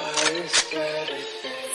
I started thinking.